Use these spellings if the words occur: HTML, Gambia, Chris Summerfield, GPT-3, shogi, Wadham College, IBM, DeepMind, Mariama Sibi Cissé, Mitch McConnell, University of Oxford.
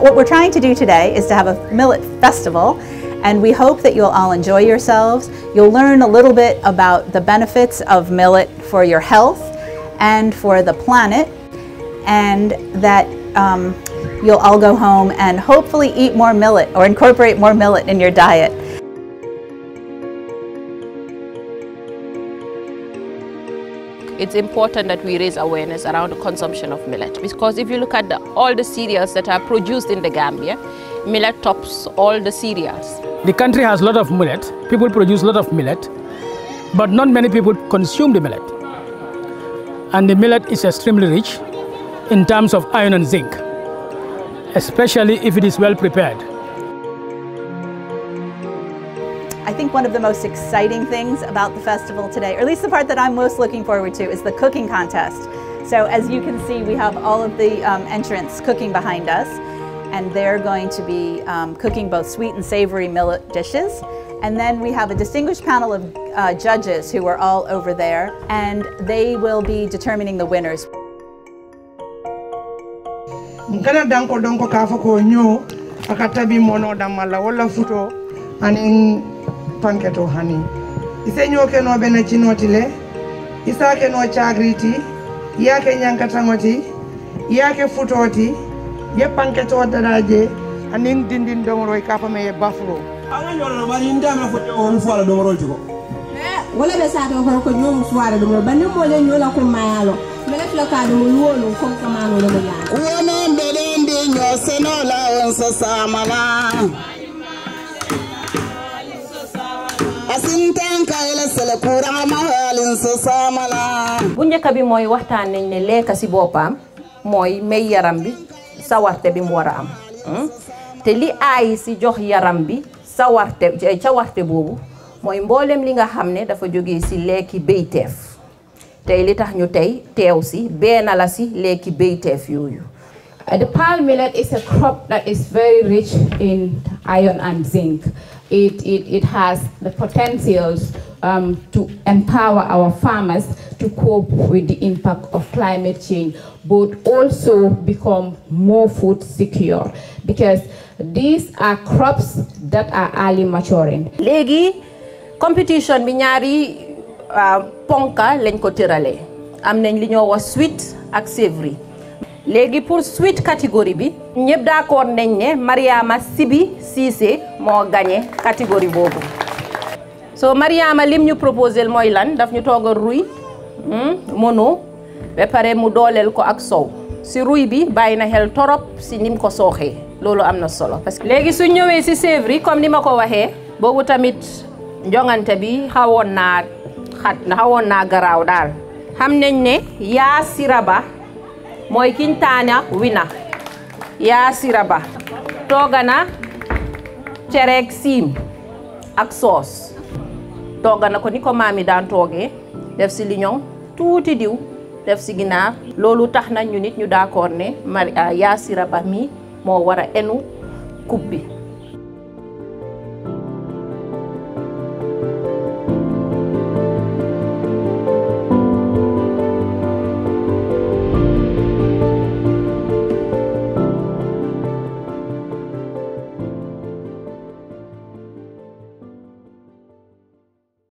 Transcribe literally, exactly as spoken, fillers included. But what we're trying to do today is to have a millet festival, and we hope that you'll all enjoy yourselves. You'll learn a little bit about the benefits of millet for your health and for the planet, and that um, you'll all go home and hopefully eat more millet or incorporate more millet in your diet. It's important that we raise awareness around the consumption of millet, because if you look at the, all the cereals that are produced in the Gambia, millet tops all the cereals. The country has a lot of millet, people produce a lot of millet, but not many people consume the millet. And the millet is extremely rich in terms of iron and zinc, especially if it is well prepared. I think one of the most exciting things about the festival today, or at least the part that I'm most looking forward to, is the cooking contest. So as you can see, we have all of the um, entrants cooking behind us, and they're going to be um, cooking both sweet and savory millet dishes. And then we have a distinguished panel of uh, judges who are all over there, and they will be determining the winners. Panketo honey. Isenyo keno benachino tile, isa keno chagriti, yake nyankatangoti, yake futoti, ye panketo daraje, aning dindin domroi kapa me buffalo. Anganyo wali ndama futo onfala domroi tuko. Wala besa domroi ko nyomu swara domroi, bani mole nyola ko mayalo, mele floka domroi lo ko kamano domroi. Uwe mbele mbinyo senola onsa samala. Bu njëkk bi mooy waxtaan nañ ne lekk si boppam mooy may yaram bi sawarte bi mu war a am te li aay si jox yaram bi sawarte cawarte boobu mooy mboolem li nga xam ne dafa jógee si lekki béyteef tey li tax ñu tey teew si benn la si lekki béyteef yooyu. The palm millet is a crop that is very rich in iron and zinc. It, it, it has the potentials um, to empower our farmers to cope with the impact of climate change, but also become more food secure, because these are crops that are early maturing. Legi competition bi ñaari ponka lañ ko tërale am nañ li ñoo wax sweet ak savory. Legi pour sweet category bi ñepp d'accord nañ né Mariama Sibi Cissé mo gagné category bobu. So Mariama lim ñu proposer moy lan daf ñu togal ruy mono be paré mu dolel ko ak sow. Si ruy bi bayina hel torop si nim ko soxé lolu amna solo, parce que legi su ñëwé ci savory comme nima ko waxé bobu tamit jongante bi xawon na xat xawon na garaaw dal. Xam nañ né ya siraba moy kintana wina ya siraba togana cerek sim ak sauce togana ko niko mami dan toge def ci lignon touti diw def ci ginaar lolu taxna ñu nit ñu d'accord ne ya siraba mi mo wara enu kubbi.